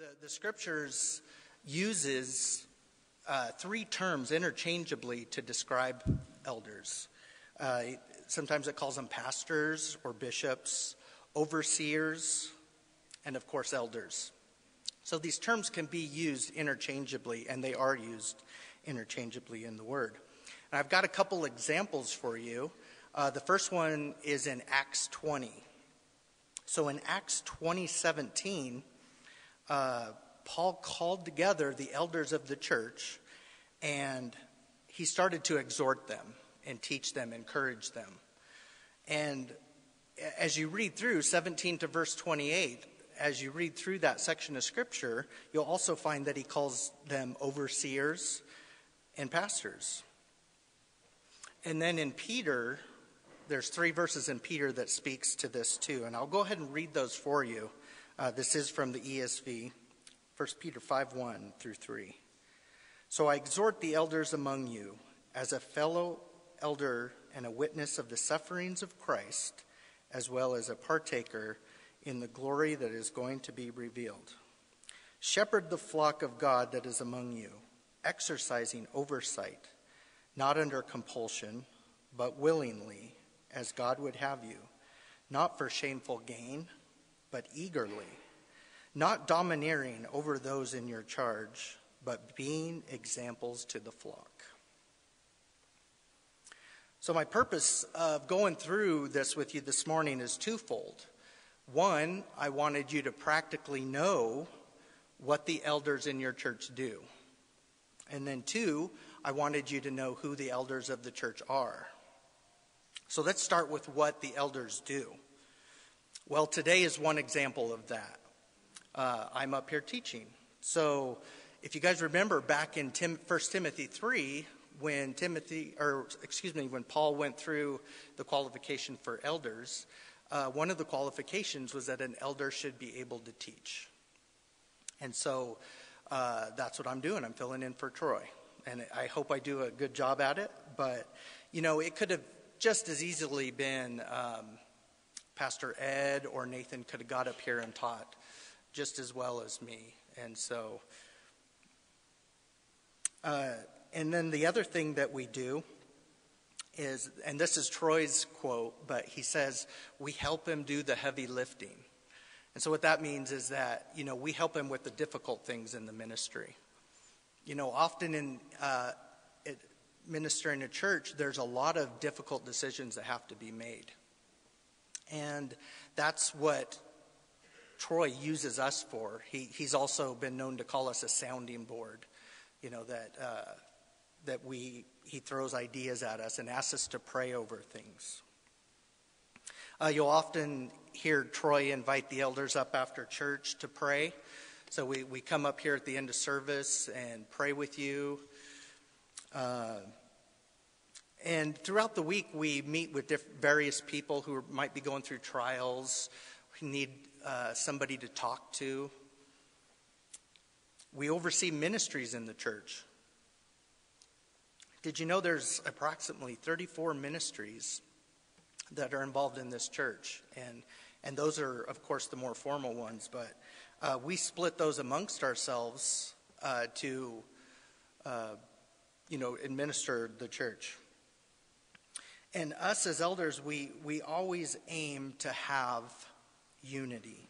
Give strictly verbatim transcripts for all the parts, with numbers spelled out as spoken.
The, the scriptures uses uh, three terms interchangeably to describe elders. Uh, sometimes it calls them pastors or bishops, overseers, and of course elders. So these terms can be used interchangeably, and they are used interchangeably in the Word. And I've got a couple examples for you. Uh, the first one is in Acts twenty. So in Acts twenty seventeen, Uh, Paul called together the elders of the church, and he started to exhort them and teach them, encourage them. And as you read through seventeen to verse twenty-eight, as you read through that section of scripture, you'll also find that he calls them overseers and pastors. And then in Peter, there's three verses in Peter that speaks to this too. And I'll go ahead and read those for you. Uh, this is from the E S V, First Peter five, one through three. So I exhort the elders among you, as a fellow elder and a witness of the sufferings of Christ, as well as a partaker in the glory that is going to be revealed. Shepherd the flock of God that is among you, exercising oversight, not under compulsion, but willingly, as God would have you, not for shameful gain, but eagerly, not domineering over those in your charge, but being examples to the flock. So my purpose of going through this with you this morning is twofold. One, I wanted you to practically know what the elders in your church do. And then two, I wanted you to know who the elders of the church are. So let's start with what the elders do. Well, today is one example of that. Uh, I'm up here teaching. So if you guys remember back in Tim, First Timothy three, when Timothy, or excuse me, when Paul went through the qualification for elders, uh, one of the qualifications was that an elder should be able to teach. And so uh, that's what I'm doing. I'm filling in for Troy. And I hope I do a good job at it. But, you know, it could have just as easily been Um, Pastor Ed or Nathan could have got up here and taught just as well as me. And so, uh, and then the other thing that we do is, and this is Troy's quote, but he says, we help him do the heavy lifting. And so what that means is that, you know, we help him with the difficult things in the ministry. You know, often in uh, it, ministering a church, there's a lot of difficult decisions that have to be made. And that's what Troy uses us for. He, he's also been known to call us a sounding board, you know, that uh, that we he throws ideas at us and asks us to pray over things. Uh, you'll often hear Troy invite the elders up after church to pray. So we, we come up here at the end of service and pray with you. Uh And throughout the week, we meet with diff- various people who might be going through trials, who need uh, somebody to talk to. We oversee ministries in the church. Did you know there's approximately thirty-four ministries that are involved in this church? And and those are, of course, the more formal ones. But uh, we split those amongst ourselves uh, to, uh, you know, administer the church. And us as elders, we, we always aim to have unity.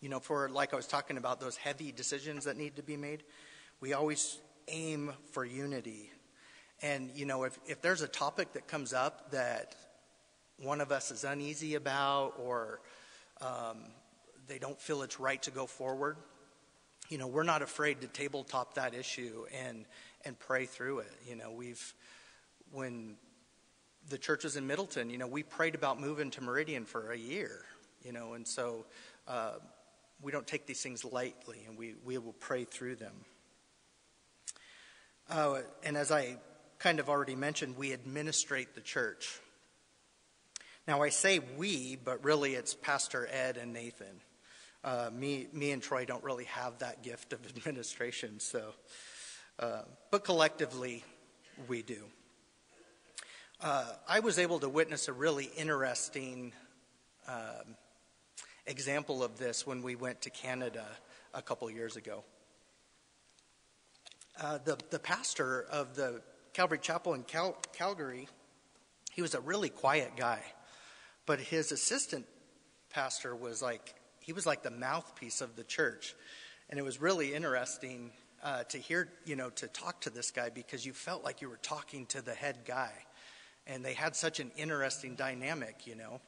You know, for, like I was talking about, those heavy decisions that need to be made, we always aim for unity. And, you know, if, if there's a topic that comes up that one of us is uneasy about, or um, they don't feel it's right to go forward, you know, we're not afraid to tabletop that issue and, and pray through it. You know, we've... When the church was in Middleton, you know, we prayed about moving to Meridian for a year, you know, and so uh, we don't take these things lightly, and we, we will pray through them. Uh, and as I kind of already mentioned, we administrate the church. Now, I say we, but really it's Pastor Ed and Nathan. Uh, me, me and Troy don't really have that gift of administration, so, uh, but collectively we do. Uh, I was able to witness a really interesting um, example of this when we went to Canada a couple years ago. Uh, the, the pastor of the Calvary Chapel in Cal- Calgary, he was a really quiet guy, but his assistant pastor was like, he was like the mouthpiece of the church. And it was really interesting uh, to hear, you know, to talk to this guy, because you felt like you were talking to the head guy. And they had such an interesting dynamic, you know.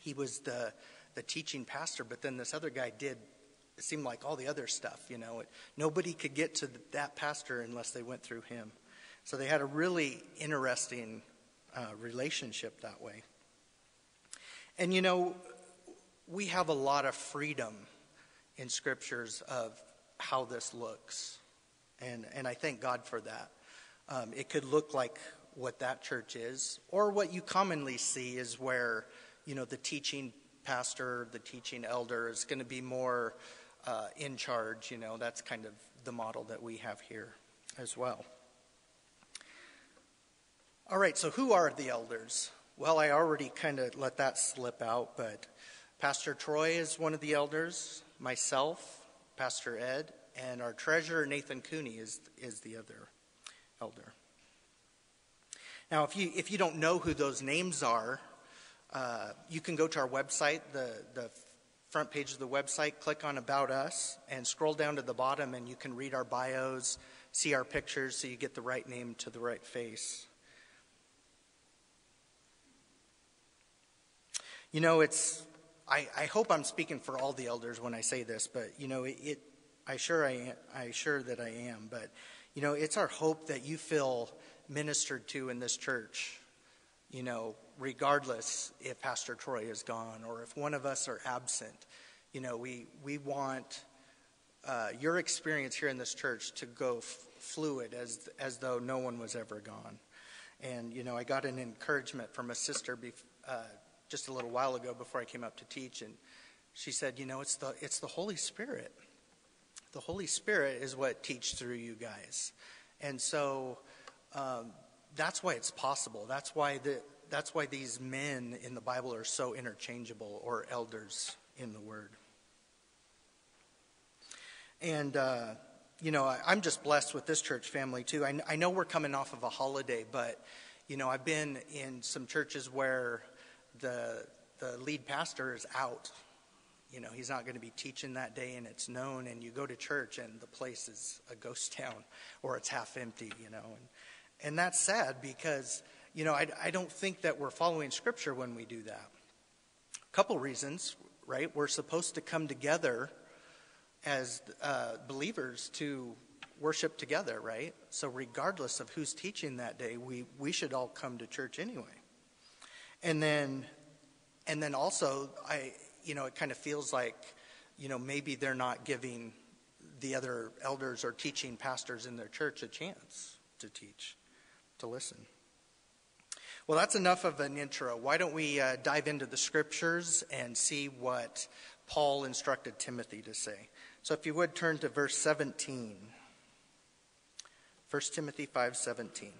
He was the the teaching pastor, but then this other guy did, it seemed like all the other stuff, you know. It, nobody could get to the, that pastor unless they went through him. So they had a really interesting uh, relationship that way. And, you know, we have a lot of freedom in scriptures of how this looks. And and I thank God for that. Um, it could look like what that church is, or what you commonly see is where, you know, the teaching pastor, the teaching elder is going to be more uh, in charge. You know, that's kind of the model that we have here as well. All right, so who are the elders? Well, I already kind of let that slip out, but Pastor Troy is one of the elders, myself, Pastor Ed, and our treasurer, Nathan Cooney, is is the other elder. Now, if you if you don't know who those names are, uh, you can go to our website, the, the front page of the website, click on About Us, and scroll down to the bottom, and you can read our bios, see our pictures, so you get the right name to the right face. You know, it's I, I hope I'm speaking for all the elders when I say this, but, you know, it, it I sure I am, I sure that I am, but, you know, it's our hope that you feel ministered to in this church, you know, regardless if Pastor Troy is gone or if one of us are absent. You know, we we want uh, your experience here in this church to go f- fluid as as though no one was ever gone. And, you know, I got an encouragement from a sister bef- uh, just a little while ago before I came up to teach, and she said, you know, it's the it's the Holy Spirit. The Holy Spirit is what teaches through you guys. And so Um, that's why it's possible. That's why the that's why these men in the Bible are so interchangeable, or elders in the Word. And uh, you know, I, I'm just blessed with this church family too. I, I know we're coming off of a holiday, but you know, I've been in some churches where the the lead pastor is out. You know, he's not going to be teaching that day, and it's known. And you go to church, and the place is a ghost town, or it's half empty. You know, and And that's sad, because, you know, I, I don't think that we're following Scripture when we do that. A couple reasons, right? We're supposed to come together as uh, believers to worship together, right? So regardless of who's teaching that day, we, we should all come to church anyway. And then, and then also, I you know, it kind of feels like, you know, maybe they're not giving the other elders or teaching pastors in their church a chance to teach, to listen. Well, that's enough of an intro. Why don't we uh, dive into the scriptures and see what Paul instructed Timothy to say. So if you would turn to verse seventeen. First Timothy five seventeen.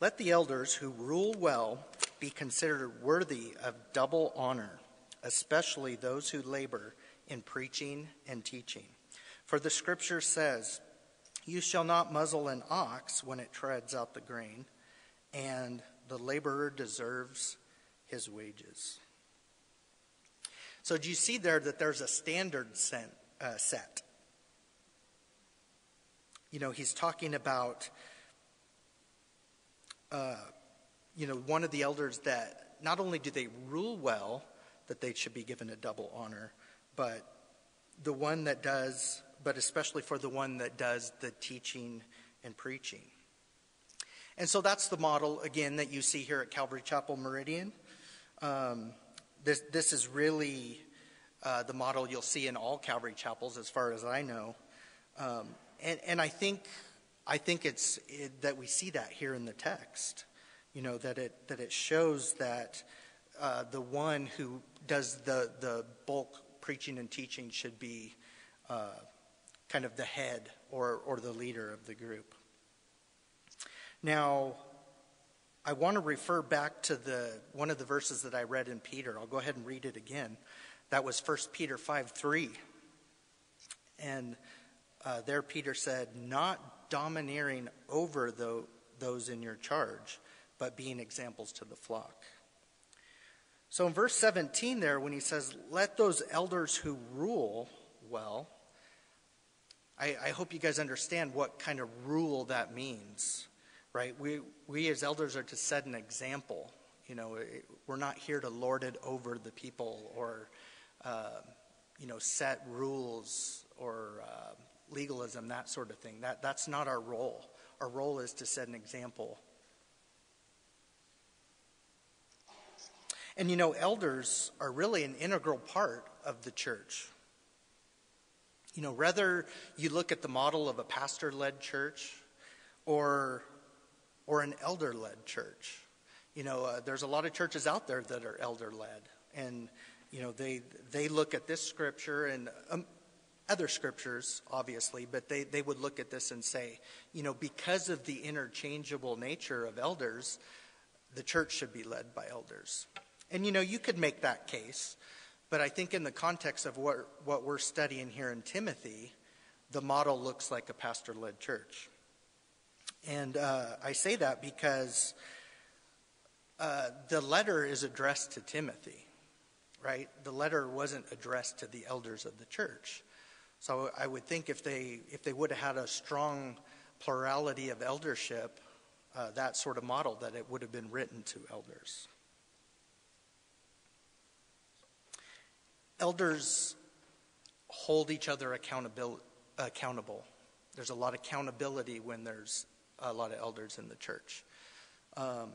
Let the elders who rule well be considered worthy of double honor, especially those who labor in preaching and teaching. For the scripture says, you shall not muzzle an ox when it treads out the grain, and the laborer deserves his wages. So do you see there that there's a standard set? Uh, set? You know, he's talking about, uh, you know, one of the elders that not only do they rule well, that they should be given a double honor, but the one that does, but especially for the one that does the teaching and preaching. And so that's the model, again, that you see here at Calvary Chapel Meridian. Um, this this is really uh, the model you'll see in all Calvary Chapels, as far as I know. Um, and and I think I think it's it, that we see that here in the text. You know, that it that it shows that uh, the one who does the the bulk preaching and teaching should be uh, kind of the head or, or the leader of the group. Now, I want to refer back to the one of the verses that I read in Peter. I'll go ahead and read it again. That was First Peter five three. And uh, there Peter said, not domineering over the, those in your charge, but being examples to the flock. So in verse seventeen there, when he says, let those elders who rule well, I, I hope you guys understand what kind of rule that means. Right, we we as elders are to set an example. You know, we're not here to lord it over the people or, uh, you know, set rules or uh, legalism, that sort of thing. That that's not our role. Our role is to set an example. And you know, elders are really an integral part of the church. You know, whether you look at the model of a pastor-led church, or or an elder-led church. You know, uh, there's a lot of churches out there that are elder-led. And, you know, they they look at this scripture and um, other scriptures, obviously, but they, they would look at this and say, you know, because of the interchangeable nature of elders, the church should be led by elders. And, you know, you could make that case, but I think in the context of what, what we're studying here in Timothy, the model looks like a pastor-led church. And uh, I say that because uh, the letter is addressed to Timothy, right? The letter wasn't addressed to the elders of the church. So I would think if they if they would have had a strong plurality of eldership, uh, that sort of model, that it would have been written to elders. Elders hold each other accountable. accountable. There's a lot of accountability when there's a lot of elders in the church. Um,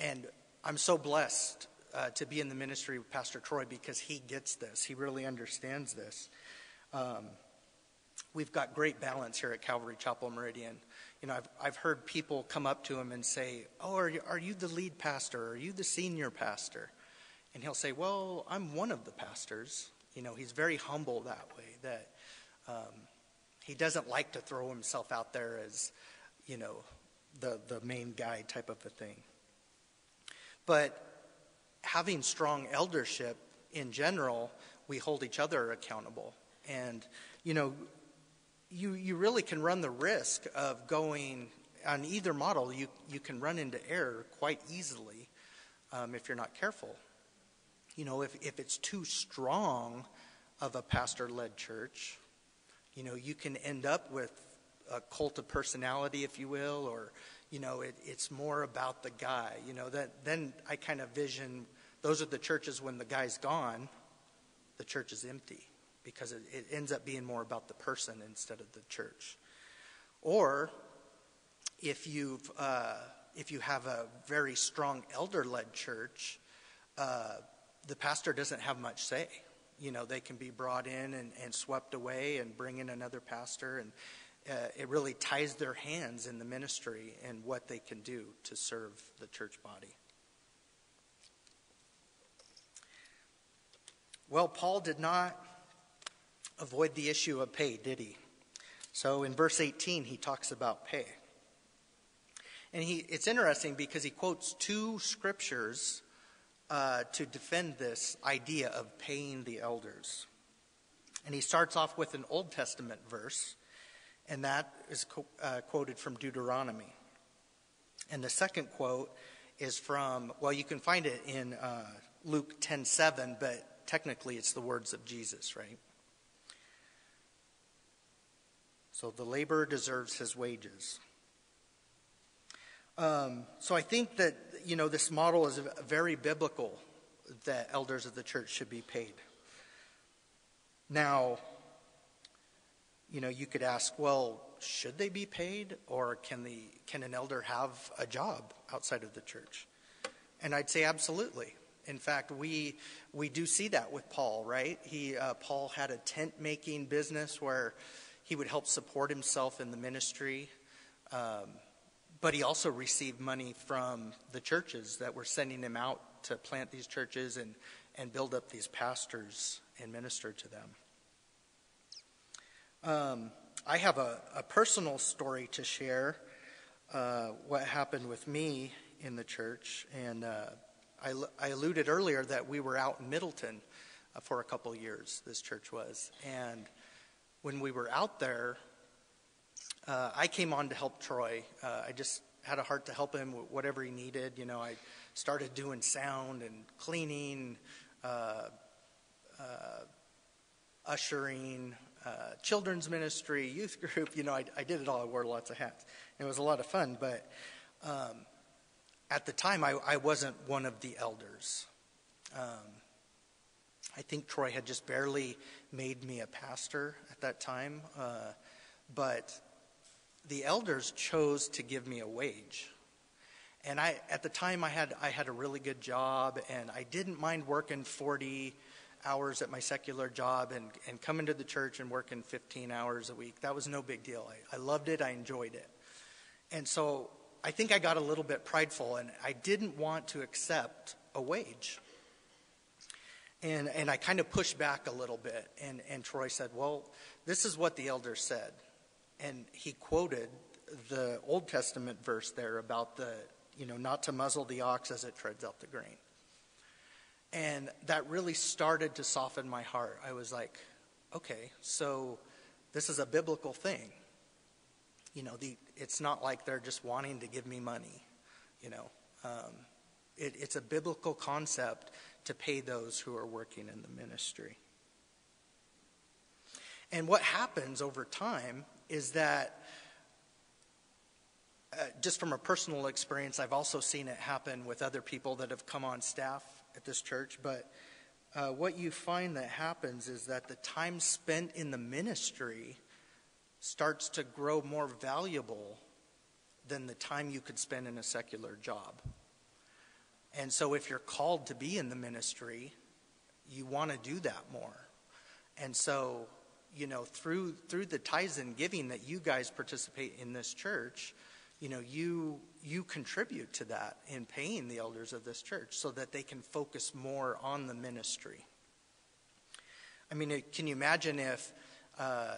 and I'm so blessed uh, to be in the ministry with Pastor Troy because he gets this. He really understands this. Um, we've got great balance here at Calvary Chapel Meridian. You know, I've I've heard people come up to him and say, oh, are you, are you the lead pastor? Are you the senior pastor? And he'll say, well, I'm one of the pastors. You know, he's very humble that way, that um, he doesn't like to throw himself out there as, you know, the, the main guy type of a thing. But having strong eldership in general, we hold each other accountable. And, you know, you you really can run the risk of going on either model. You, you can run into error quite easily um, if you're not careful. You know, if, if it's too strong of a pastor-led church, you know, you can end up with a cult of personality, if you will, or, you know, it, it's more about the guy, you know, that then I kind of vision those are the churches when the guy's gone, the church is empty because it, it ends up being more about the person instead of the church. Or if you've, uh, if you have a very strong elder-led church, uh, the pastor doesn't have much say. You know, they can be brought in and, and swept away and bring in another pastor, and Uh, it really ties their hands in the ministry and what they can do to serve the church body. Well, Paul did not avoid the issue of pay, did he? So in verse eighteen, he talks about pay. And he it's interesting because he quotes two scriptures uh, to defend this idea of paying the elders. And he starts off with an Old Testament verse, and that is uh, quoted from Deuteronomy. And the second quote is from, well, you can find it in uh, Luke ten seven, but technically it's the words of Jesus, right? So the laborer deserves his wages. Um, so I think that, you know, this model is very biblical, that elders of the church should be paid. Now, you know, you could ask, well, should they be paid, or can the can an elder have a job outside of the church? And I'd say absolutely. In fact, we we do see that with Paul, right? He uh, Paul had a tent making business where he would help support himself in the ministry, um, but he also received money from the churches that were sending him out to plant these churches and and build up these pastors and minister to them. Um, I have a, a personal story to share, uh, what happened with me in the church. And uh, I, I alluded earlier that we were out in Middleton uh, for a couple years, this church was. And when we were out there, uh, I came on to help Troy. Uh, I just had a heart to help him with whatever he needed. You know, I started doing sound and cleaning, uh, uh, ushering, Uh, children's ministry, youth group. You know, I, I did it all. I wore lots of hats. It was a lot of fun, but um, at the time, I, I wasn't one of the elders. Um, I think Troy had just barely made me a pastor at that time, uh, but the elders chose to give me a wage. And I, at the time, I had I had a really good job, and I didn't mind working forty hours at my secular job and, and coming to the church and working fifteen hours a week. That was no big deal. I, I loved it. I enjoyed it. And so I think I got a little bit prideful, and I didn't want to accept a wage. And and I kind of pushed back a little bit. And, and Troy said, well, this is what the elder said. And he quoted the Old Testament verse there about the, you know, not to muzzle the ox as it treads out the grain. And that really started to soften my heart. I was like, okay, so this is a biblical thing. You know, the, it's not like they're just wanting to give me money. You know, um, it, it's a biblical concept to pay those who are working in the ministry. And what happens over time is that, uh, just from a personal experience, I've also seen it happen with other people that have come on staff at this church, but uh, what you find that happens is that the time spent in the ministry starts to grow more valuable than the time you could spend in a secular job. And so if you're called to be in the ministry, you want to do that more. And so, you know, through through the tithes and giving that you guys participate in this church, you know, you you contribute to that in paying the elders of this church so that they can focus more on the ministry. I mean, can you imagine if, uh,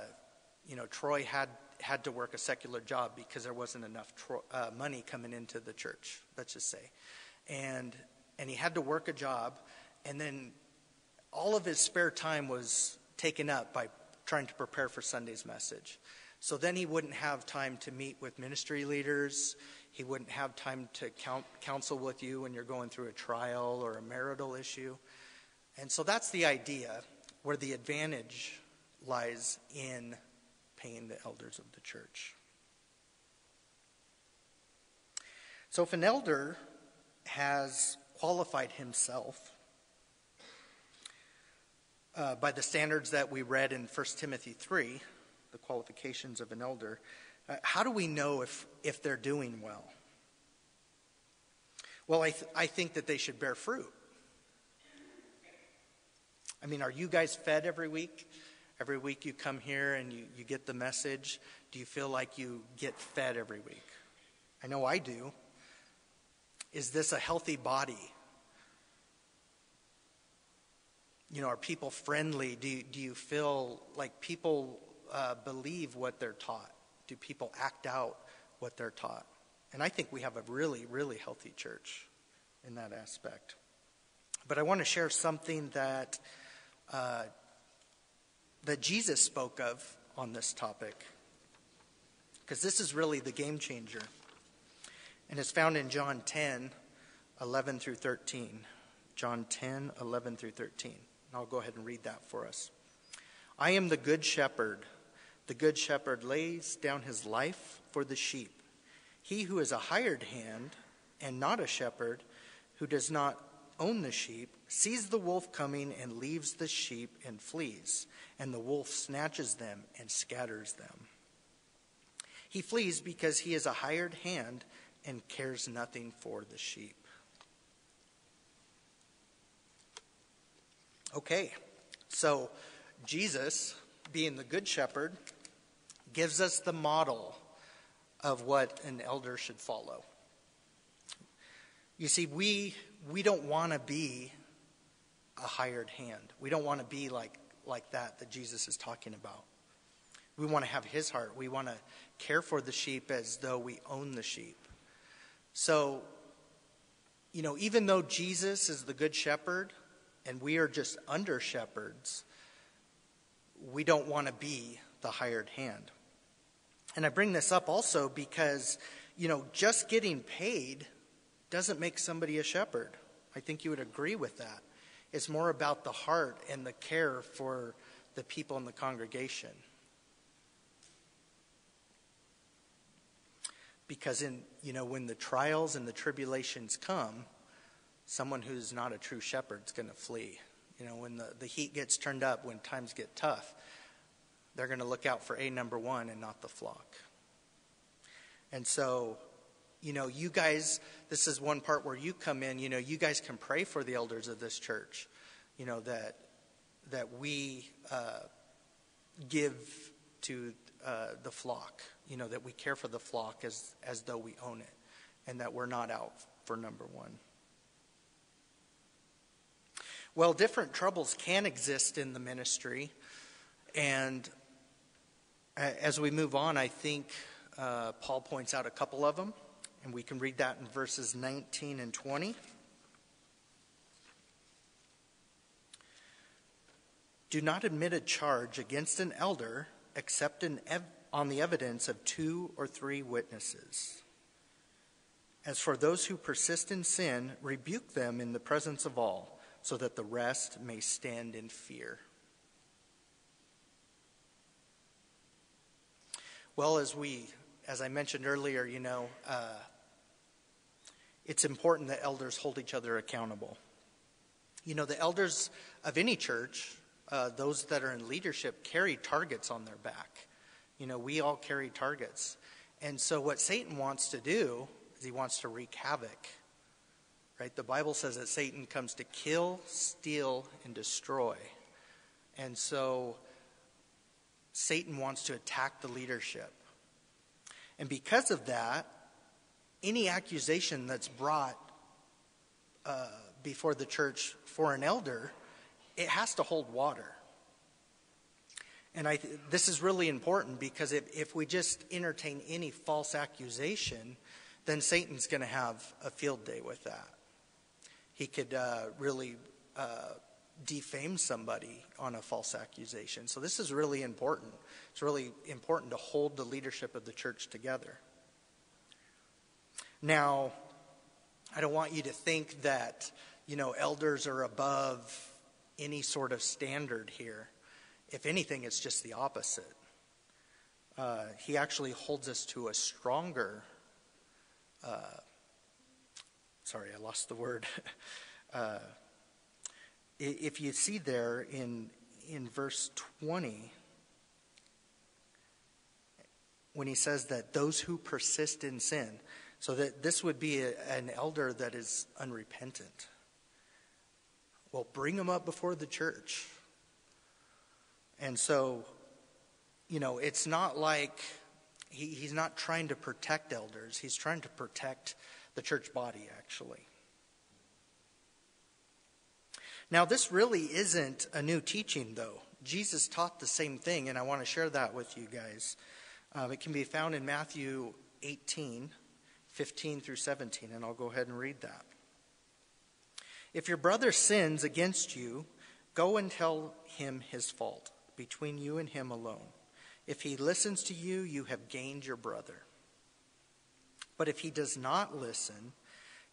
you know, Troy had, had to work a secular job because there wasn't enough tro- uh, money coming into the church, let's just say. And and he had to work a job, and then all of his spare time was taken up by trying to prepare for Sunday's message. So then he wouldn't have time to meet with ministry leaders. He wouldn't have time to count, counsel with you when you're going through a trial or a marital issue. And so that's the idea, where the advantage lies in paying the elders of the church. So if an elder has qualified himself uh, by the standards that we read in First Timothy three, the qualifications of an elder, uh, how do we know if, if they're doing well? Well, I, th- I think that they should bear fruit. I mean, are you guys fed every week? Every week you come here and you, you get the message. Do you feel like you get fed every week? I know I do. Is this a healthy body? You know, are people friendly? Do you, do you feel like people Uh, believe what they're taught? Do people act out what they're taught? And I think we have a really, really healthy church in that aspect. But I want to share something that uh, that Jesus spoke of on this topic, because this is really the game changer. And it's found in John ten, eleven through thirteen. John ten, eleven through thirteen. And I'll go ahead and read that for us. I am the good shepherd. The good shepherd lays down his life for the sheep. He who is a hired hand and not a shepherd, who does not own the sheep, sees the wolf coming and leaves the sheep and flees, and the wolf snatches them and scatters them. He flees because he is a hired hand and cares nothing for the sheep. Okay, so Jesus, being the good shepherd, gives us the model of what an elder should follow. You see, we we don't want to be a hired hand. We don't want to be like, like that that Jesus is talking about. We want to have his heart. We want to care for the sheep as though we own the sheep. So you know, even though Jesus is the good shepherd and we are just under shepherds, we don't want to be the hired hand. And I bring this up also because, you know, just getting paid doesn't make somebody a shepherd. I think you would agree with that. It's more about the heart and the care for the people in the congregation. Because in, you know, when the trials and the tribulations come, someone who's not a true shepherd's going to flee. You know, when the, the heat gets turned up, when times get tough, they're going to look out for a number one and not the flock. And so, you know, you guys, this is one part where you come in, you know, you guys can pray for the elders of this church, you know, that that we uh, give to uh, the flock, you know, that we care for the flock as, as though we own it, and that we're not out for number one. Well, different troubles can exist in the ministry. And as we move on, I think uh, Paul points out a couple of them, and we can read that in verses nineteen and twenty. Do not admit a charge against an elder except an ev- on the evidence of two or three witnesses. As for those who persist in sin, rebuke them in the presence of all, so that the rest may stand in fear. Well, as we, as I mentioned earlier, you know, uh, it's important that elders hold each other accountable. You know, the elders of any church, uh, those that are in leadership, carry targets on their back. You know, we all carry targets. And so what Satan wants to do is he wants to wreak havoc, right? The Bible says that Satan comes to kill, steal, and destroy. And so Satan wants to attack the leadership. And because of that, any accusation that's brought uh, before the church for an elder, it has to hold water. And I th- this is really important, because if, if we just entertain any false accusation, then Satan's going to have a field day with that. He could uh, really... Uh, defame somebody on a false accusation. So this is really important. It's really important to hold the leadership of the church together. Now, I don't want you to think that, you know, elders are above any sort of standard here. If anything, it's just the opposite. Uh, he actually holds us to a stronger, uh, sorry, I lost the word, uh, If you see there in in verse twenty, when he says that those who persist in sin, so that this would be a, an elder that is unrepentant. Well, bring them up before the church. And so, you know, it's not like he, he's not trying to protect elders. He's trying to protect the church body, actually. Now, this really isn't a new teaching, though. Jesus taught the same thing, and I want to share that with you guys. Um, it can be found in Matthew eighteen, fifteen through seventeen, and I'll go ahead and read that. If your brother sins against you, go and tell him his fault, between you and him alone. If he listens to you, you have gained your brother. But if he does not listen,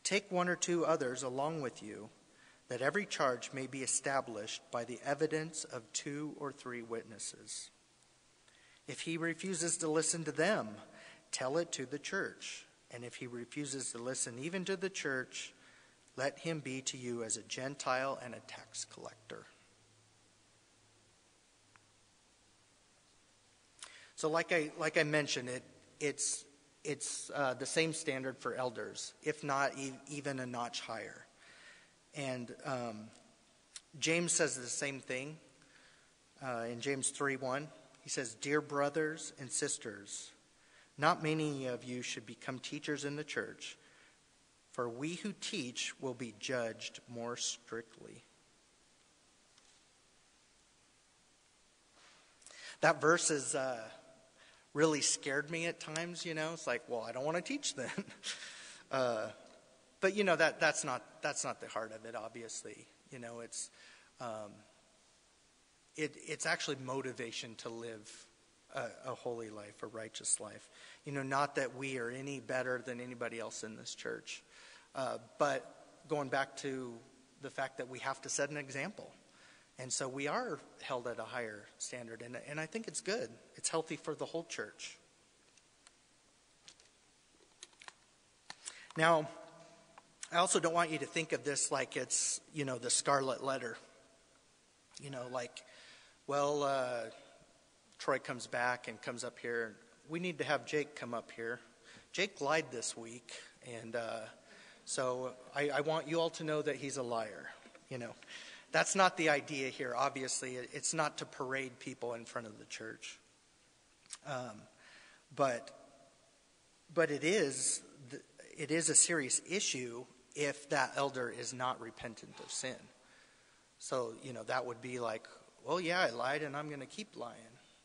take one or two others along with you, that every charge may be established by the evidence of two or three witnesses. If he refuses to listen to them, tell it to the church. And if he refuses to listen even to the church, let him be to you as a Gentile and a tax collector. So like I like I mentioned, it it's, it's uh, the same standard for elders, if not e- even a notch higher. And um, James says the same thing uh, in James three one. He says, "Dear brothers and sisters, not many of you should become teachers in the church, for we who teach will be judged more strictly." That verse has uh, really scared me at times, you know. It's like, well, I don't want to teach then. uh But, you know, that that's not that's not the heart of it, obviously. You know, it's um, it it's actually motivation to live a, a holy life, a righteous life. You know, not that we are any better than anybody else in this church, uh, but going back to the fact that we have to set an example. And so we are held at a higher standard, and and I think it's good. It's healthy for the whole church. Now, I also don't want you to think of this like it's, you know, the scarlet letter. You know, like, well, uh, Troy comes back and comes up here. We need to have Jake come up here. Jake lied this week, and uh, so I, I want you all to know that he's a liar. You know, that's not the idea here, obviously. It's not to parade people in front of the church. Um, but, but it is the, it is a serious issue if that elder is not repentant of sin. So, you know, that would be like, well, yeah, I lied and I'm going to keep lying.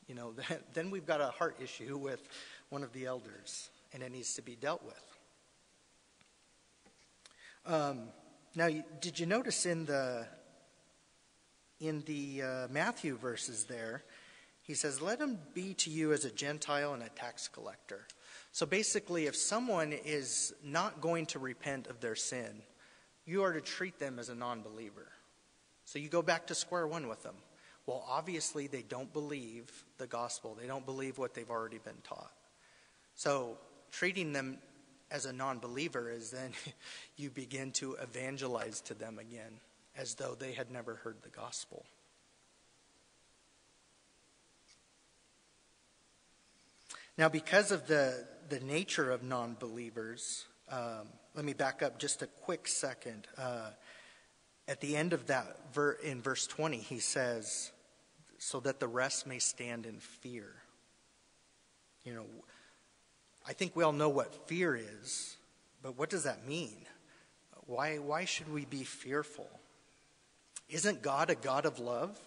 You know, that, then we've got a heart issue with one of the elders, and it needs to be dealt with. Um, now, you, did you notice in the in the uh, Matthew verses there, he says, "Let him be to you as a Gentile and a tax collector." So basically, if someone is not going to repent of their sin, you are to treat them as a non-believer. So you go back to square one with them. Well, obviously, they don't believe the gospel. They don't believe what they've already been taught. So treating them as a non-believer is then you begin to evangelize to them again as though they had never heard the gospel. Now, because of the the nature of non-believers, um, let me back up just a quick second. Uh, at the end of that, ver- in verse twenty, he says, so that the rest may stand in fear. You know, I think we all know what fear is, but what does that mean? Why, why should we be fearful? Isn't God a God of love?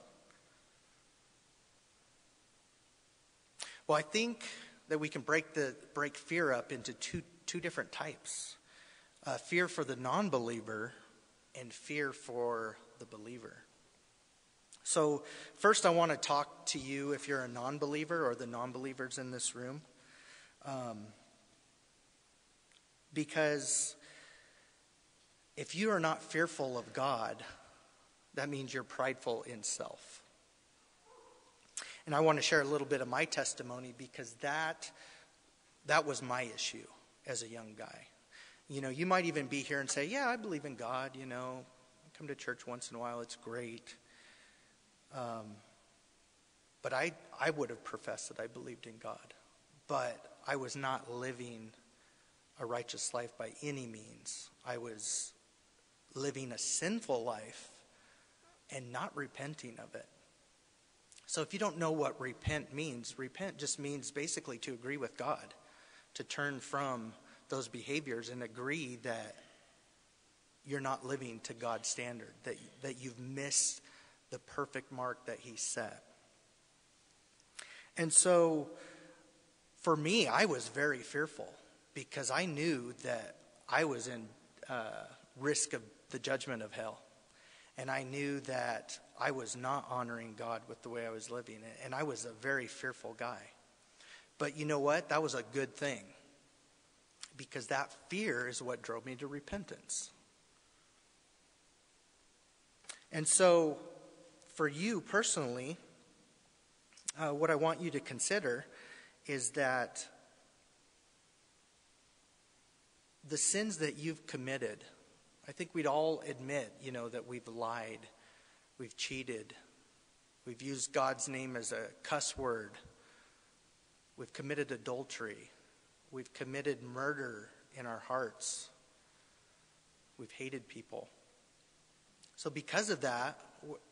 Well, I think that we can break the break fear up into two two different types. Uh, fear for the non-believer and fear for the believer. So first I want to talk to you if you're a non-believer or the non-believers in this room. Um, because if you are not fearful of God, that means you're prideful in self. And I want to share a little bit of my testimony because that that was my issue as a young guy. You know, you might even be here and say, yeah, I believe in God, you know. I come to church once in a while. It's great. Um, but I, I would have professed that I believed in God. But I was not living a righteous life by any means. I was living a sinful life and not repenting of it. So if you don't know what repent means, repent just means basically to agree with God, to turn from those behaviors and agree that you're not living to God's standard, that, that you've missed the perfect mark that he set. And so for me, I was very fearful because I knew that I was in uh, risk of the judgment of hell. And I knew that I was not honoring God with the way I was living. And I was a very fearful guy. But you know what? That was a good thing. Because that fear is what drove me to repentance. And so, for you personally, uh, what I want you to consider is that the sins that you've committed, I think we'd all admit, you know, that we've lied, we've cheated, we've used God's name as a cuss word, we've committed adultery, we've committed murder in our hearts, we've hated people. So because of that,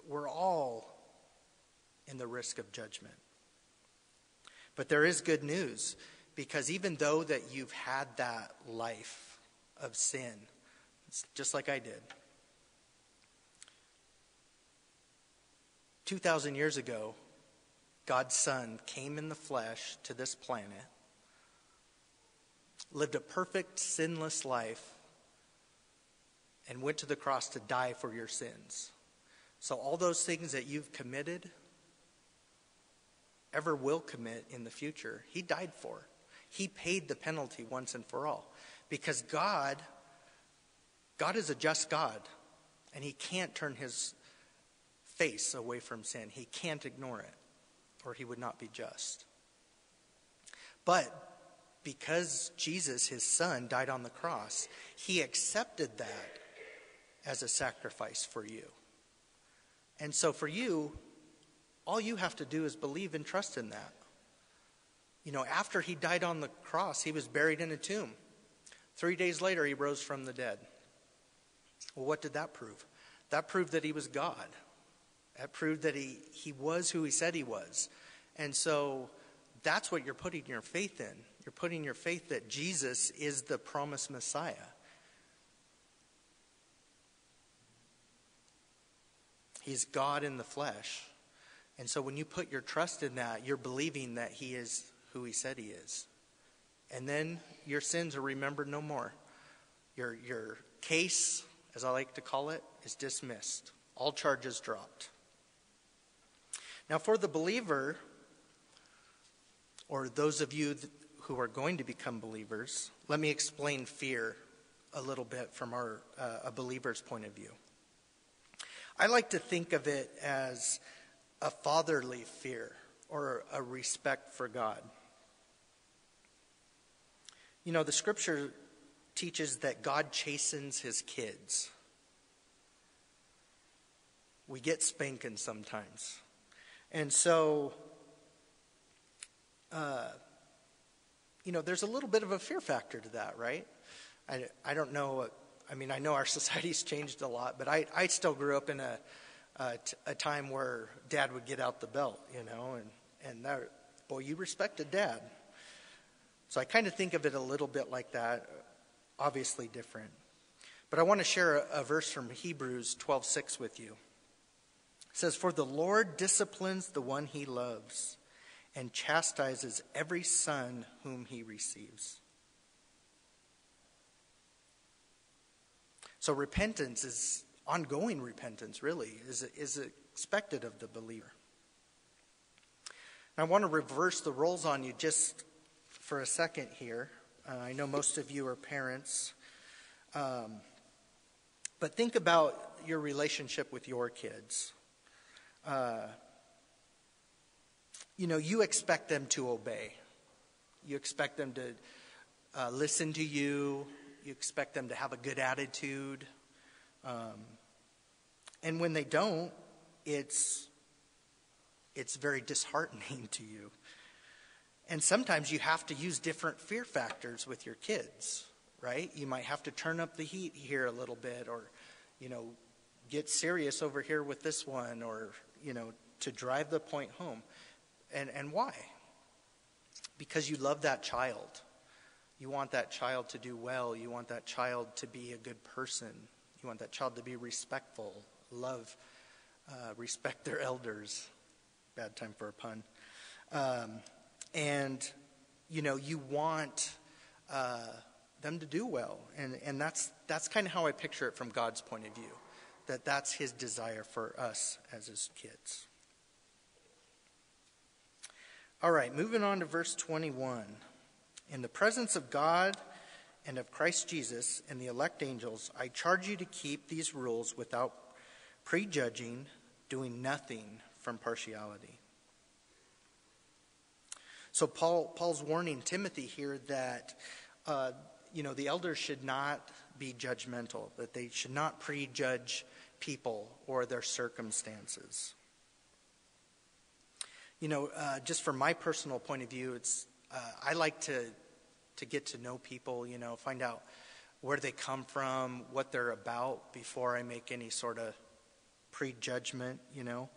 we're all in the risk of judgment. But there is good news, because even though that you've had that life of sin, just like I did, two thousand years ago, God's Son came in the flesh to this planet, lived a perfect, sinless life, and went to the cross to die for your sins. So all those things that you've committed, ever will commit in the future, he died for. He paid the penalty once and for all. Because God, God is a just God, and he can't turn his face away from sin. He can't ignore it, or he would not be just. But because Jesus, his son, died on the cross, he accepted that as a sacrifice for you. And so for you, all you have to do is believe and trust in that. You know, after he died on the cross, he was buried in a tomb. Three days later, he rose from the dead. Well, what did that prove? That proved that he was God. That proved that he, he was who he said he was. And so that's what you're putting your faith in. You're putting your faith that Jesus is the promised Messiah. He's God in the flesh. And so when you put your trust in that, you're believing that he is who he said he is. And then your sins are remembered no more. Your, your case, as I like to call it, is dismissed. All charges dropped. Now for the believer, or those of you who are going to become believers, let me explain fear a little bit from our uh, a believer's point of view. I like to think of it as a fatherly fear or a respect for God. You know, the scripture teaches that God chastens his kids. We get spanking sometimes. And so, uh, you know, there's a little bit of a fear factor to that, right? I, I don't know. I mean, I know our society's changed a lot, but I, I still grew up in a Uh, t- a time where dad would get out the belt, you know, and, and that, boy, you respected dad. So I kind of think of it a little bit like that, obviously different. But I want to share a, a verse from Hebrews twelve six with you. It says, "For the Lord disciplines the one he loves and chastises every son whom he receives." So repentance is ongoing repentance, really, is is expected of the believer. And I want to reverse the roles on you just for a second here. Uh, I know most of you are parents. Um, but think about your relationship with your kids. Uh, you know, you expect them to obey. You expect them to uh, listen to you. You expect them to have a good attitude. Um, and when they don't, it's, it's very disheartening to you. And sometimes you have to use different fear factors with your kids, right? You might have to turn up the heat here a little bit, or, you know, get serious over here with this one, or, you know, to drive the point home. And, and why? Because you love that child. You want that child to do well. You want that child to be a good person. You want that child to be respectful, love, uh, respect their elders. Bad time for a pun. Um, and, you know, you want uh, them to do well. And, and that's that's kind of how I picture it from God's point of view, that that's his desire for us as his kids. All right, moving on to verse twenty-one. "In the presence of God and of Christ Jesus and the elect angels, I charge you to keep these rules without prejudging, doing nothing from partiality." So Paul Paul's warning Timothy here that uh, you know the elders should not be judgmental, that they should not prejudge people or their circumstances. You know, uh, just from my personal point of view, it's uh, I like to. to get to know people, you know, find out where they come from, what they're about before I make any sort of prejudgment, you know.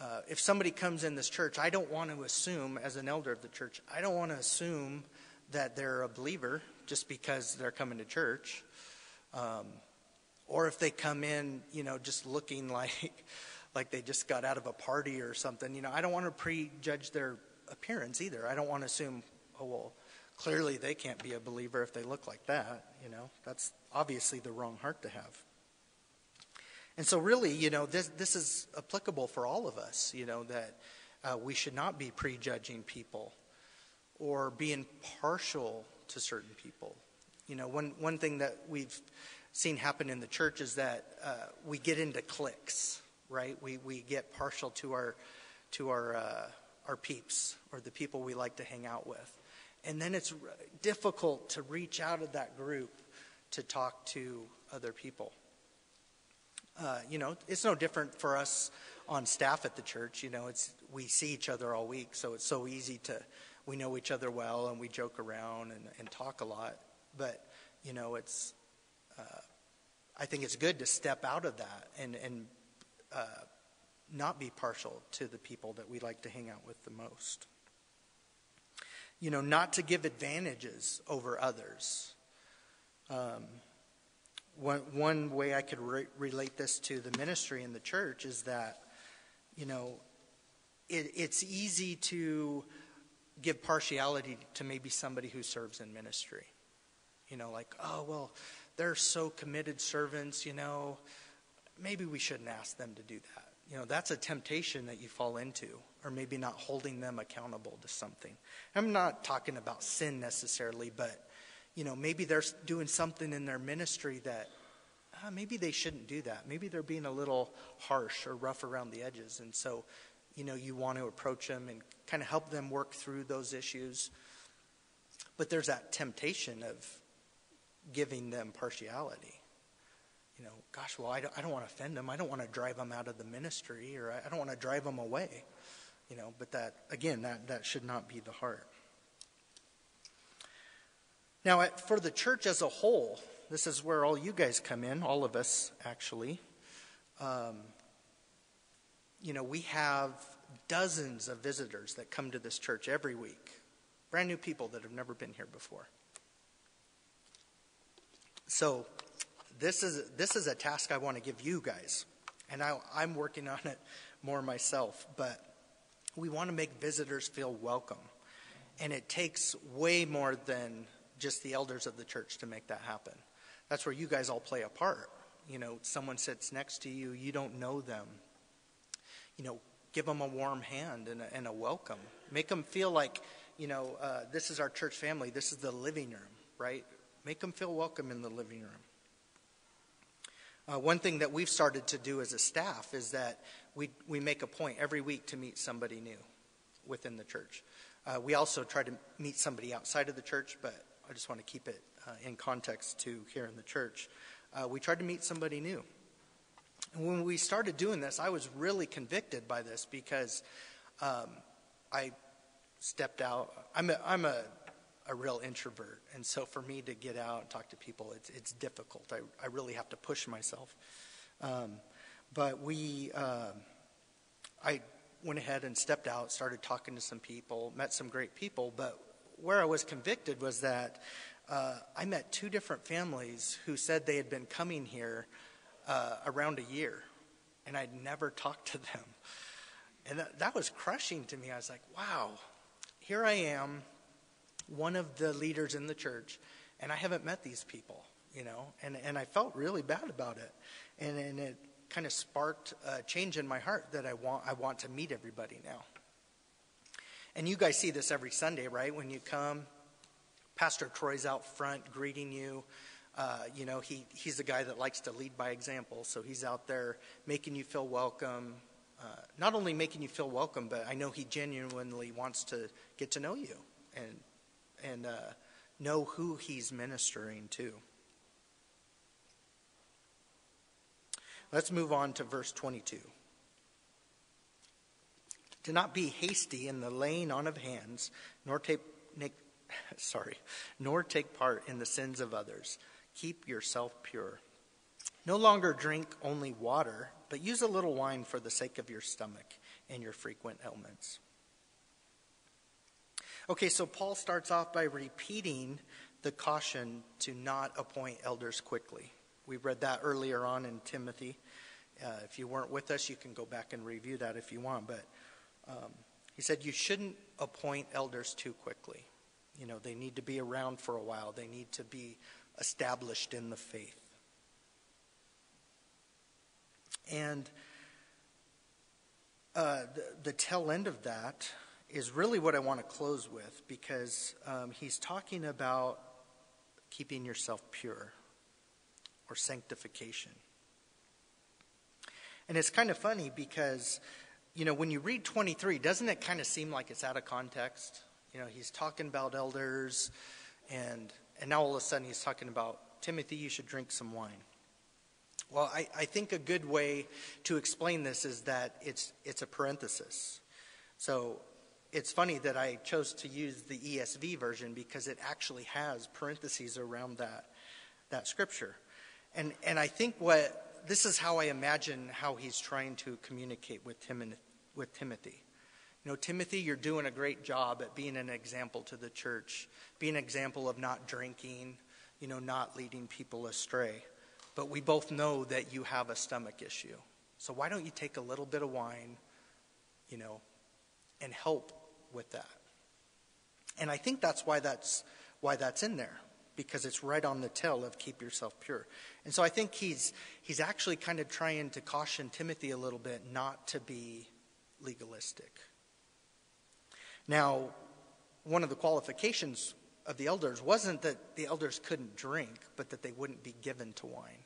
Uh, if somebody comes in this church, I don't want to assume, as an elder of the church, I don't want to assume that they're a believer just because they're coming to church. Um, or if they come in, you know, just looking like like they just got out of a party or something, you know, I don't want to prejudge their appearance either. I don't want to assume, oh, well, clearly they can't be a believer if they look like that, you know. That's obviously the wrong heart to have. And so really, you know, this this is applicable for all of us, you know, that uh, we should not be prejudging people or being partial to certain people. You know, one, one thing that we've seen happen in the church is that uh, we get into cliques, right? We we get partial to our to our uh, our peeps or the people we like to hang out with. And then it's difficult to reach out of that group to talk to other people. Uh, you know, it's no different for us on staff at the church. You know, it's we see each other all week, so it's so easy to, we know each other well and we joke around and, and talk a lot. But, you know, it's, uh, I think it's good to step out of that and, and uh, not be partial to the people that we like to hang out with the most. You know, not to give advantages over others. Um, one, one way I could re- relate this to the ministry in the church is that, you know, it, it's easy to give partiality to maybe somebody who serves in ministry. You know, like, oh, well, they're so committed servants, you know, maybe we shouldn't ask them to do that. You know, that's a temptation that you fall into, or maybe not holding them accountable to something. I'm not talking about sin necessarily, but, you know, maybe they're doing something in their ministry that uh, maybe they shouldn't do that. Maybe they're being a little harsh or rough around the edges. And so, you know, you want to approach them and kind of help them work through those issues. But there's that temptation of giving them partiality. You know, gosh, well, I don't, I don't want to offend them. I don't want to drive them out of the ministry, or I, I don't want to drive them away. You know, but that, again, that, that should not be the heart. Now, at, for the church as a whole, this is where all you guys come in, all of us, actually. Um, you know, we have dozens of visitors that come to this church every week. Brand new people that have never been here before. So this is this is a task I want to give you guys, and I, I'm working on it more myself, but we want to make visitors feel welcome, and it takes way more than just the elders of the church to make that happen. That's where you guys all play a part. You know, someone sits next to you, you don't know them. You know, give them a warm hand and a, and a welcome. Make them feel like, you know, uh, this is our church family, this is the living room, right? Make them feel welcome in the living room. Uh, one thing that we've started to do as a staff is that we we make a point every week to meet somebody new within the church. Uh, we also try to meet somebody outside of the church, but I just want to keep it uh, in context to here in the church. Uh, we tried to meet somebody new. And when we started doing this, I was really convicted by this because um, I stepped out. I'm a, I'm a a real introvert. And so for me to get out and talk to people, it's it's difficult. I, I really have to push myself. Um, but we, um, I went ahead and stepped out, started talking to some people, met some great people. But where I was convicted was that uh, I met two different families who said they had been coming here uh, around a year, and I'd never talked to them. And that, that was crushing to me. I was like, wow, here I am, one of the leaders in the church, and I haven't met these people, you know, and, and I felt really bad about it. And, and it kind of sparked a change in my heart that I want, I want to meet everybody now. And you guys see this every Sunday, right? When you come, Pastor Troy's out front greeting you. Uh, you know, he, he's the guy that likes to lead by example. So he's out there making you feel welcome, uh, not only making you feel welcome, but I know he genuinely wants to get to know you and and uh, know who he's ministering to. Let's move on to verse twenty-two. Do not be hasty in the laying on of hands, nor take, make, sorry, nor take part in the sins of others. Keep yourself pure. No longer drink only water, but use a little wine for the sake of your stomach and your frequent ailments. Okay, so Paul starts off by repeating the caution to not appoint elders quickly. We read that earlier on in Timothy. Uh, if you weren't with us, you can go back and review that if you want. But um, he said you shouldn't appoint elders too quickly. You know, they need to be around for a while. They need to be established in the faith. And uh, the, the tail end of that is really what I want to close with, because um, he's talking about keeping yourself pure, or sanctification. And it's kind of funny because, you know, when you read twenty-three, doesn't it kind of seem like it's out of context? You know, he's talking about elders, and and now all of a sudden he's talking about, Timothy, you should drink some wine. Well, I, I think a good way to explain this is that it's it's a parenthesis. So it's funny that I chose to use the E S V version because it actually has parentheses around that that scripture. And and I think what this is how I imagine how he's trying to communicate with Tim with Timothy. You know, Timothy, you're doing a great job at being an example to the church, being an example of not drinking, you know, not leading people astray. But we both know that you have a stomach issue. So why don't you take a little bit of wine, you know, and help with that? And I think that's why that's why that's in there, because it's right on the tail of keep yourself pure. And so I think he's he's actually kind of trying to caution Timothy a little bit not to be legalistic. Now, one of the qualifications of the elders wasn't that the elders couldn't drink, but that they wouldn't be given to wine.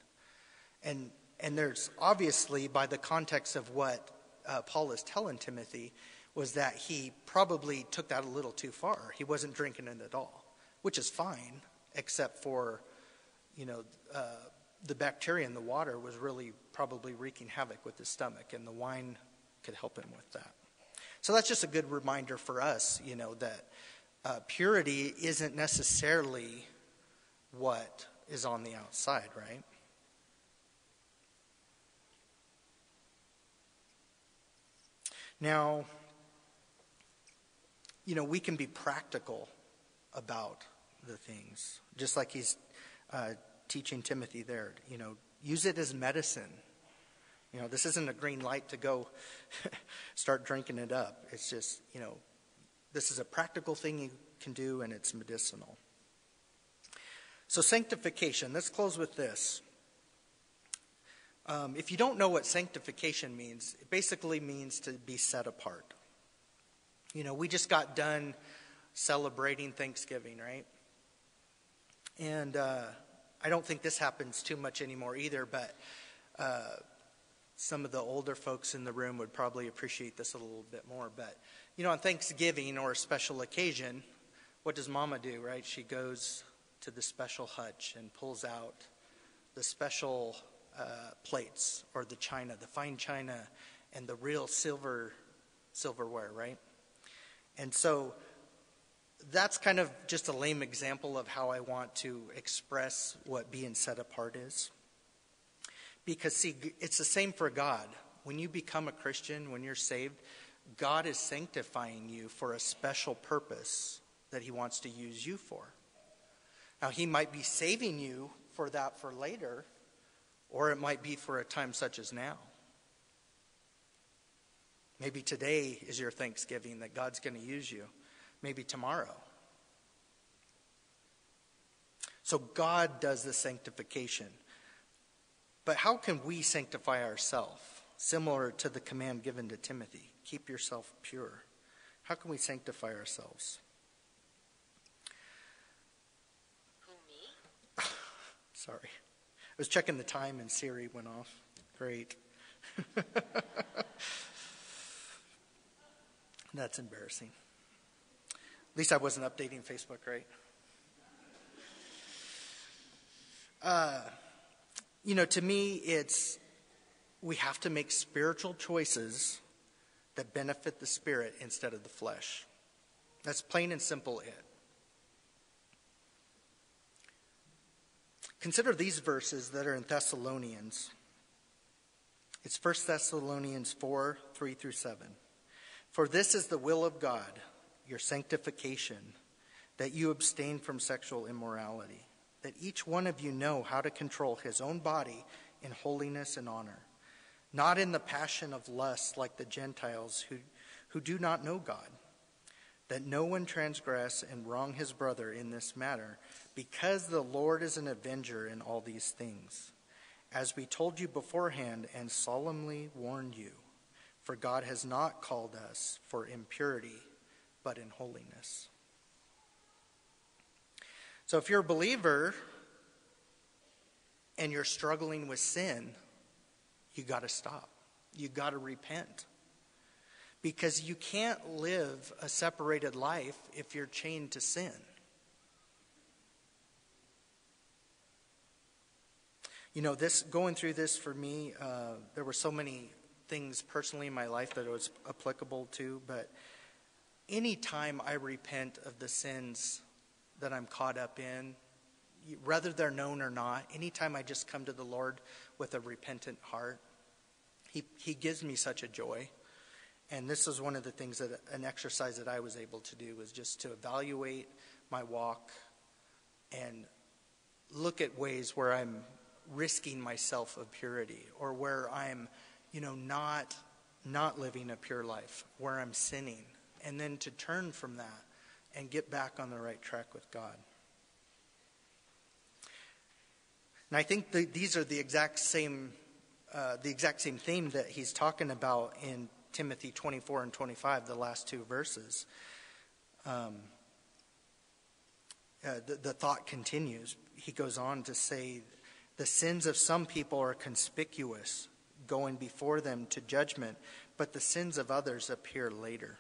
And and there's obviously, by the context of what uh, Paul is telling Timothy, was that he probably took that a little too far. He wasn't drinking it at all, which is fine, except for, you know, uh, the bacteria in the water was really probably wreaking havoc with his stomach, and the wine could help him with that. So that's just a good reminder for us, you know, that uh, purity isn't necessarily what is on the outside, right? Now, you know, we can be practical about the things, just like he's uh, teaching Timothy there. You know, use it as medicine. You know, this isn't a green light to go start drinking it up. It's just, you know, this is a practical thing you can do, and it's medicinal. So sanctification, let's close with this. Um, if you don't know what sanctification means, it basically means to be set apart. You know, we just got done celebrating Thanksgiving, right? And uh, I don't think this happens too much anymore either, but uh, some of the older folks in the room would probably appreciate this a little bit more. But, you know, on Thanksgiving or a special occasion, what does Mama do, right? She goes to the special hutch and pulls out the special uh, plates or the china, the fine china, and the real silver silverware, right? And so that's kind of just a lame example of how I want to express what being set apart is. Because, see, it's the same for God. When you become a Christian, when you're saved, God is sanctifying you for a special purpose that he wants to use you for. Now, he might be saving you for that for later, or it might be for a time such as now. Maybe today is your Thanksgiving that God's going to use you. Maybe tomorrow. So God does the sanctification. But how can we sanctify ourselves? Similar to the command given to Timothy, keep yourself pure. How can we sanctify ourselves? Who, me? Sorry. I was checking the time and Siri went off. Great. That's embarrassing. At least I wasn't updating Facebook, right? Uh, you know, to me, it's we have to make spiritual choices that benefit the spirit instead of the flesh. That's plain and simple it. Consider these verses that are in Thessalonians. It's First Thessalonians four, three through seven. For this is the will of God, your sanctification, that you abstain from sexual immorality, that each one of you know how to control his own body in holiness and honor, not in the passion of lust like the Gentiles who, who do not know God, that no one transgress and wrong his brother in this matter, because the Lord is an avenger in all these things, as we told you beforehand and solemnly warned you, for God has not called us for impurity, but in holiness. So if you're a believer and you're struggling with sin, you got to stop. You got to repent. Because you can't live a separated life if you're chained to sin. You know, this going through this for me, uh, there were so many things personally in my life that it was applicable to, but any time I repent of the sins that I'm caught up in, whether they're known or not, anytime I just come to the Lord with a repentant heart, he, he gives me such a joy. And this is one of the things that an exercise that I was able to do was just to evaluate my walk and look at ways where I'm risking myself of purity, or where I'm, you know, not not living a pure life, where I'm sinning, and then to turn from that and get back on the right track with God. And I think the, these are the exact same uh, the exact same theme that he's talking about in Timothy twenty-four and twenty-five, the last two verses. Um, uh, the, the thought continues. He goes on to say, the sins of some people are conspicuous, going before them to judgment, but the sins of others appear later.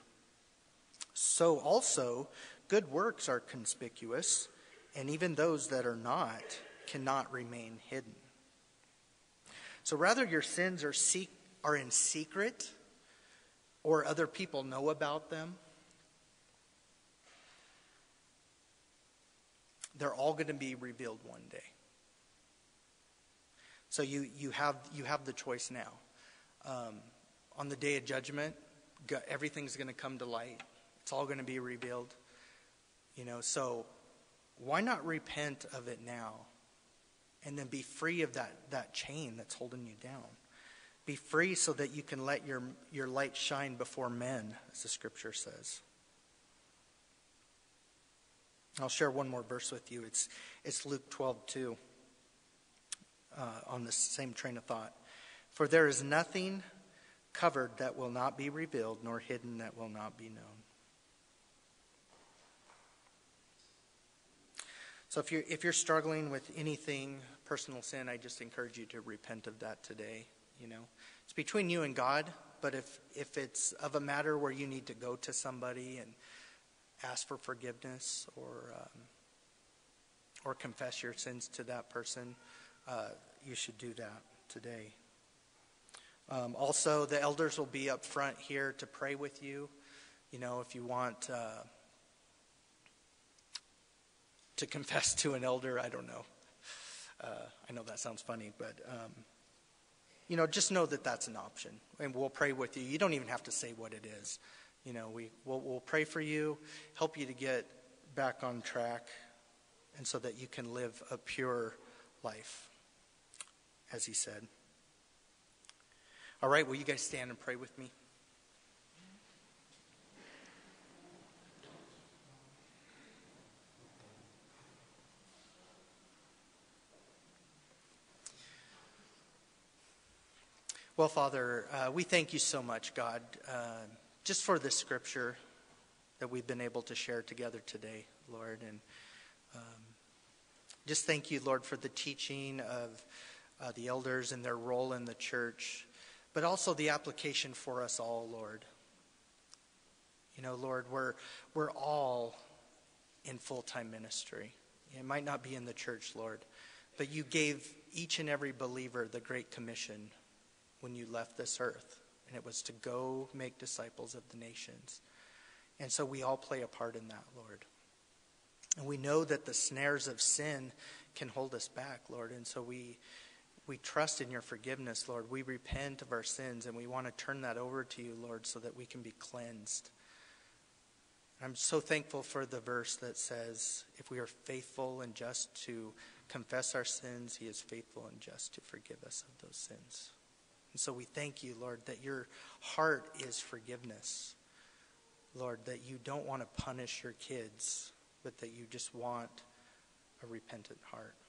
So also, good works are conspicuous, and even those that are not cannot remain hidden. So rather your sins are se- are in secret, or other people know about them, they're all going to be revealed one day. So you you have you have the choice now. Um, on the day of judgment, go, everything's going to come to light. It's all going to be revealed. You know, so why not repent of it now, and then be free of that that chain that's holding you down? Be free so that you can let your, your light shine before men, as the scripture says. I'll share one more verse with you. It's it's Luke twelve two, uh, on this same train of thought. For there is nothing covered that will not be revealed, nor hidden that will not be known. So if you're, if you're struggling with anything, personal sin, I just encourage you to repent of that today. You know, it's between you and God, but if, if it's of a matter where you need to go to somebody and ask for forgiveness, or um, or confess your sins to that person, uh, you should do that today. Um, also, the elders will be up front here to pray with you. You know, if you want uh, to confess to an elder, I don't know. Uh, I know that sounds funny, but... Um, You know, just know that that's an option, and we'll pray with you. You don't even have to say what it is. You know, we, we'll, we'll pray for you, help you to get back on track, and so that you can live a pure life, as he said. All right, will you guys stand and pray with me? Well, Father, uh, we thank you so much, God, uh, just for this scripture that we've been able to share together today, Lord. And um, just thank you, Lord, for the teaching of uh, the elders and their role in the church, but also the application for us all, Lord. You know, Lord, we're, we're all in full-time ministry. It might not be in the church, Lord, but you gave each and every believer the Great Commission when you left this earth, and it was to go make disciples of the nations. And so we all play a part in that, Lord. And we know that the snares of sin can hold us back, Lord. And so we we trust in your forgiveness, Lord. We repent of our sins, and we want to turn that over to you, Lord, so that we can be cleansed. And I'm so thankful for the verse that says, if we are faithful and just to confess our sins, he is faithful and just to forgive us of those sins. And so we thank you, Lord, that your heart is forgiveness. Lord, that you don't want to punish your kids, but that you just want a repentant heart.